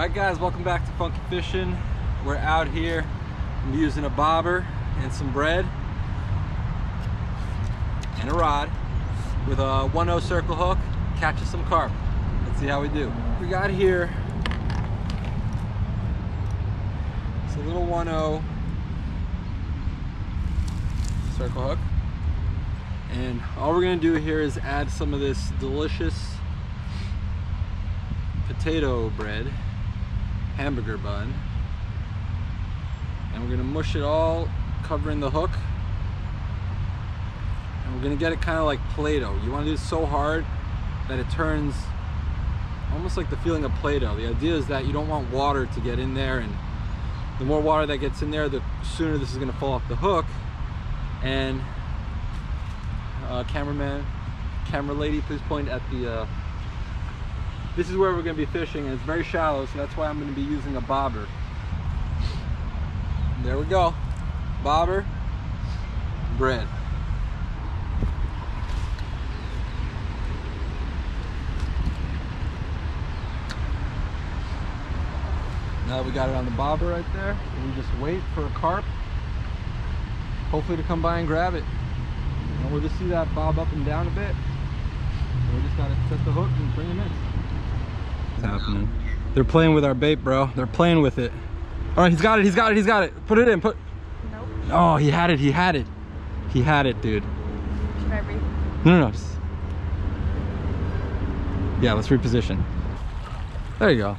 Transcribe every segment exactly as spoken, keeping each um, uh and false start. Alright guys, welcome back to Funky Fishing. We're out here, I'm using a bobber and some bread and a rod with a one oh circle hook, catching some carp. Let's see how we do. We got here, it's a little one oh circle hook. And all we're gonna do here is add some of this delicious potato bread. Hamburger bun, and we're gonna mush it all, covering the hook, and we're gonna get it kind of like Play-Doh. You want to do it so hard that it turns almost like the feeling of Play-Doh. The idea is that you don't want water to get in there, and the more water that gets in there, the sooner this is gonna fall off the hook. And uh, cameraman, camera lady, please point at the uh, this is where we're going to be fishing, and it's very shallow, so that's why I'm going to be using a bobber. There we go. Bobber, bread. Now that we got it on the bobber right there, we just wait for a carp, hopefully to come by and grab it. And we'll just see that bob up and down a bit. So we just got to set the hook and bring him in. Happening. They're playing with our bait, bro. They're playing with it. All right, he's got it. He's got it. He's got it. Put it in. Put. Nope. Oh, he had it. He had it. He had it, dude. Should I breathe? No, no, no. Just... yeah, let's reposition. There you go.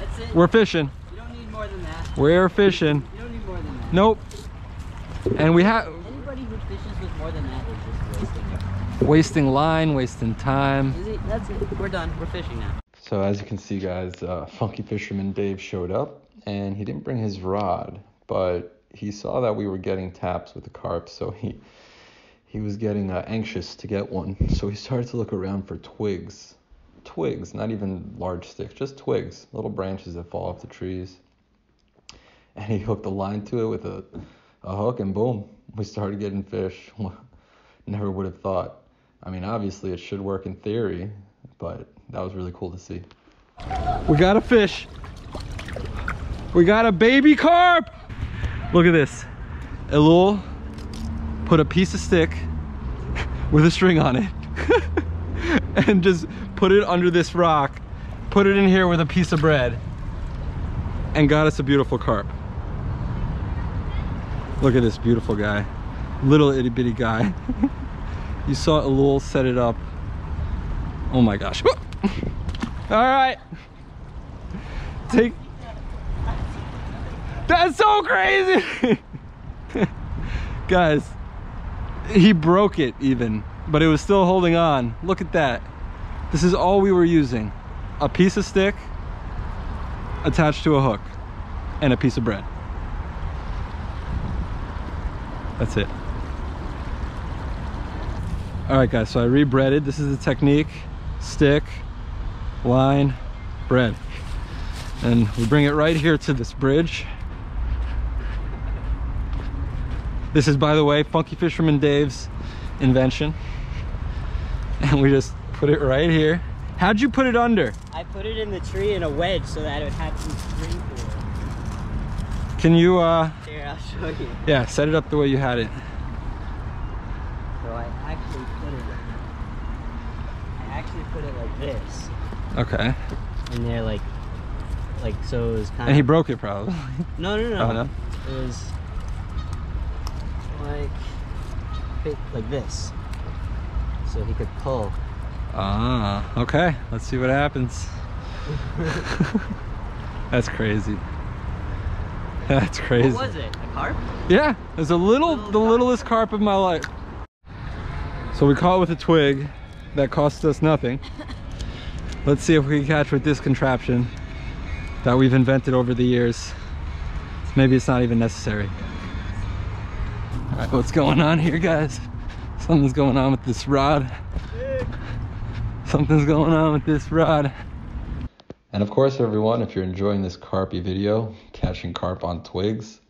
That's it. We're fishing. You don't need more than that. We're fishing. You don't need more than that. Nope. And we have. Anybody who fishes with more than that is just wasting it. Wasting line, wasting time. Is it? That's it. We're done. We're fishing now. So as you can see, guys, uh, Funky Fisherman Dave showed up, and he didn't bring his rod, but he saw that we were getting taps with the carp, so he he was getting uh, anxious to get one. So he started to look around for twigs, twigs, not even large sticks, just twigs, little branches that fall off the trees. And he hooked a line to it with a, a hook, and boom, we started getting fish. Never would have thought. I mean, obviously it should work in theory, but that was really cool to see. We got a fish. We got a baby carp. Look at this. Elul put a piece of stick with a string on it and just put it under this rock, put it in here with a piece of bread, and got us a beautiful carp. Look at this beautiful guy. Little itty bitty guy. You saw Elul set it up. Oh my gosh. All right. Take. That's so crazy. Guys, he broke it even, but it was still holding on. Look at that. This is all we were using. A piece of stick attached to a hook and a piece of bread. That's it. All right, guys, so I rebreaded. This is the technique. Stick, line, bread, and we bring it right here to this bridge. This is, by the way, Funky Fisherman Dave's invention, and we just put it right here. How'd you put it under? I put it in the tree in a wedge so that it would have some string to it. Can you uh here, I'll show you. Yeah, set it up the way you had it. So I actually put it actually put it like this. Okay. And they're like, like, so it was kind of... and he broke it probably. No, no, no. Oh, no. It was like, like this. So he could pull. Ah, okay. Let's see what happens. That's crazy. That's crazy. What was it? A carp? Yeah. It was a little, a little the carp. littlest carp of my life. So we caught it with a twig. That cost us nothing. Let's see if we can catch with this contraption that we've invented over the years. Maybe it's not even necessary. All right, what's going on here, guys? Something's going on with this rod. Something's going on with this rod. And of course, everyone, if you're enjoying this carpy video, catching carp on twigs,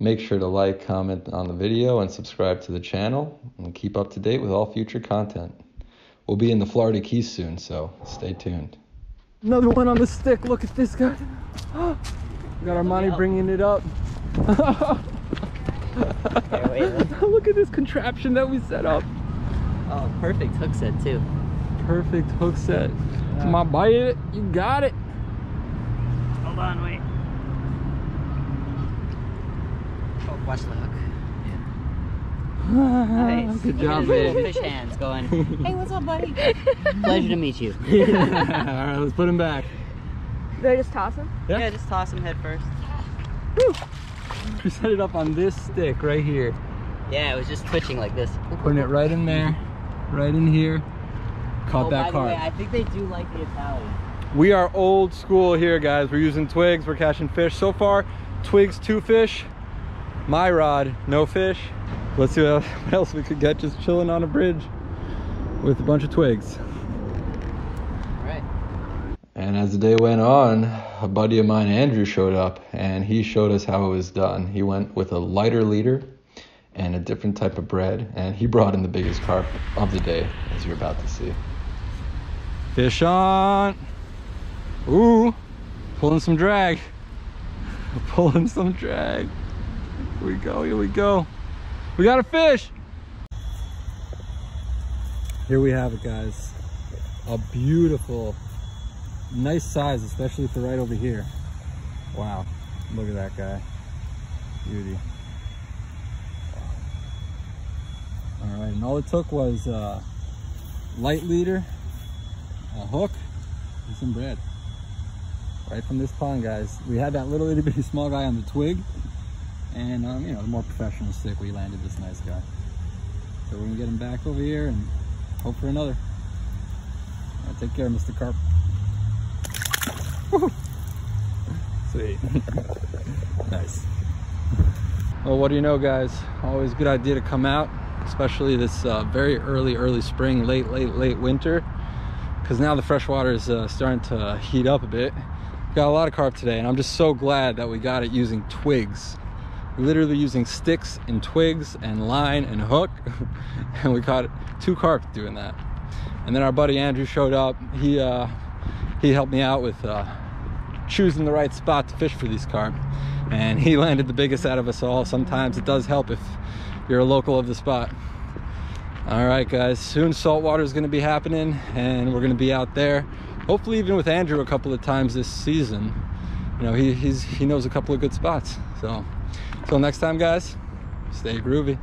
make sure to like, comment on the video, and subscribe to the channel, and keep up to date with all future content. We'll be in the Florida Keys soon, so stay tuned. Another one on the stick. Look at this guy. We got Armani bringing it up. Look at this contraption that we set up. Oh, perfect hook set too. Perfect hook set. Yeah. My bite it. You got it. Hold on, wait. Oh, watch the hook. Nice. Good job, man. Fish hands going. Hey, what's up, buddy? Pleasure to meet you. All right, let's put him back. Do I just toss him? Yeah, yeah, just toss him head first. Woo. We set it up on this stick right here. Yeah, it was just twitching like this. Putting it right in there, right in here. Caught oh, that carp. I think they do like the Italian. We are old school here, guys. We're using twigs. We're catching fish. So far, twigs, two fish. My rod, no fish. Let's see what else we could get just chilling on a bridge with a bunch of twigs. All right. And as the day went on, a buddy of mine, Andrew, showed up and he showed us how it was done. He went with a lighter leader and a different type of bread, and he brought in the biggest carp of the day, as you're about to see. Fish on. Ooh, pulling some drag. Pulling some drag. Here we go, here we go. We got a fish. Here we have it, guys. A beautiful, nice size, especially for right over here. Wow, look at that guy. Beauty. All right, and all it took was a light leader, a hook, and some bread. Right from this pond, guys. We had that little itty bitty small guy on the twig. And, um, you know, the more professional stick, we landed this nice guy. So we're going to get him back over here and hope for another. All right, take care, Mister Carp. Woo-hoo. Sweet. Nice. Well, what do you know, guys? Always a good idea to come out, especially this uh, very early, early spring, late, late, late winter. Because now the fresh water is uh, starting to heat up a bit. Got a lot of carp today, and I'm just so glad that we got it using twigs. Literally using sticks and twigs and line and hook, and we caught two carp doing that. And then our buddy Andrew showed up. He uh, he helped me out with uh, choosing the right spot to fish for these carp, and he landed the biggest out of us all. Sometimes it does help if you're a local of the spot. All right, guys. Soon saltwater is going to be happening, and we're going to be out there. Hopefully, even with Andrew a couple of times this season. You know, he he's he knows a couple of good spots. So. Till next time, guys, stay groovy.